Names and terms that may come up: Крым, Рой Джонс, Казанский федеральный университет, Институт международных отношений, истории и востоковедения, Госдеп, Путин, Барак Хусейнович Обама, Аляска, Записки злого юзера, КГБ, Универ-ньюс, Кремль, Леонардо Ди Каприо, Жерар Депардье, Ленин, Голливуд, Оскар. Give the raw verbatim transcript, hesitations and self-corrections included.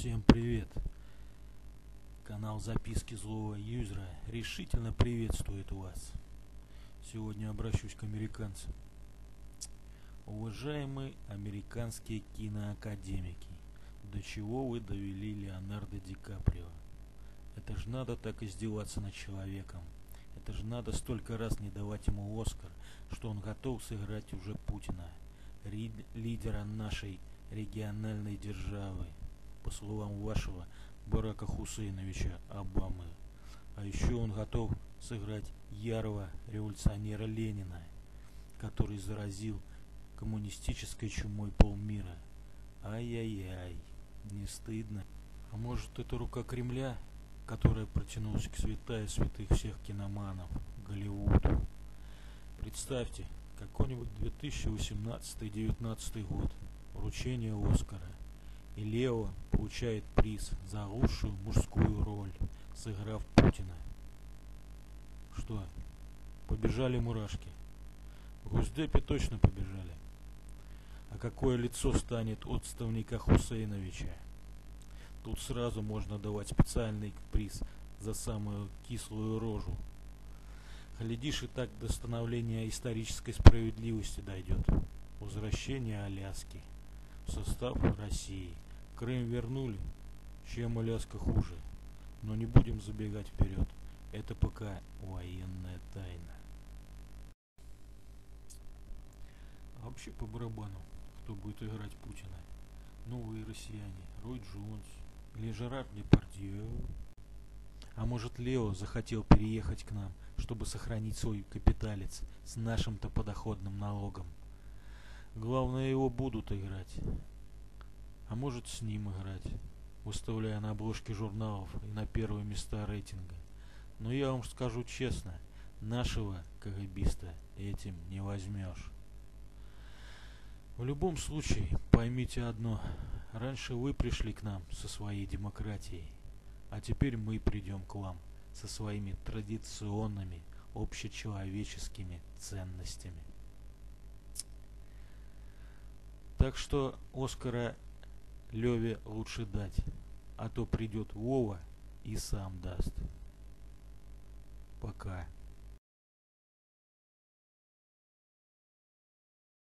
Всем привет! Канал Записки злого юзера решительно приветствует вас. Сегодня обращусь к американцам. Уважаемые американские киноакадемики, до чего вы довели Леонардо Ди Каприо? Это же надо так издеваться над человеком. Это же надо столько раз не давать ему Оскар, что он готов сыграть уже Путина, лидера нашей региональной державы, по словам вашего Барака Хусейновича Обамы. А еще он готов сыграть ярого революционера Ленина, который заразил коммунистической чумой полмира. Ай-яй-яй, не стыдно? А может, это рука Кремля, которая протянулась к святая святых всех киноманов, Голливуду? Представьте, какой-нибудь две тысячи восемнадцатый — две тысячи девятнадцатый год, вручение Оскара. И Лео получает приз за лучшую мужскую роль, сыграв Путина. Что? Побежали мурашки. В Госдепе точно побежали. А какое лицо станет отставника Хусейновича? Тут сразу можно давать специальный приз за самую кислую рожу. Глядишь, и так до становления исторической справедливости дойдет. Возвращение Аляски в состав России. Крым вернули, чем Аляска хуже. Но не будем забегать вперед. Это пока военная тайна. А вообще по барабану, кто будет играть Путина. Новые россияне, Рой Джонс или Жерар Депардье. А может, Лео захотел переехать к нам, чтобы сохранить свой капиталец с нашим-то подоходным налогом. Главное, его будут играть. А может, с ним играть, выставляя на обложки журналов и на первые места рейтинга. Но я вам скажу честно, нашего КГБиста этим не возьмешь. В любом случае, поймите одно. Раньше вы пришли к нам со своей демократией, а теперь мы придем к вам со своими традиционными общечеловеческими ценностями. Так что Оскара Леве лучше дать, а то придет Вова и сам даст. Пока.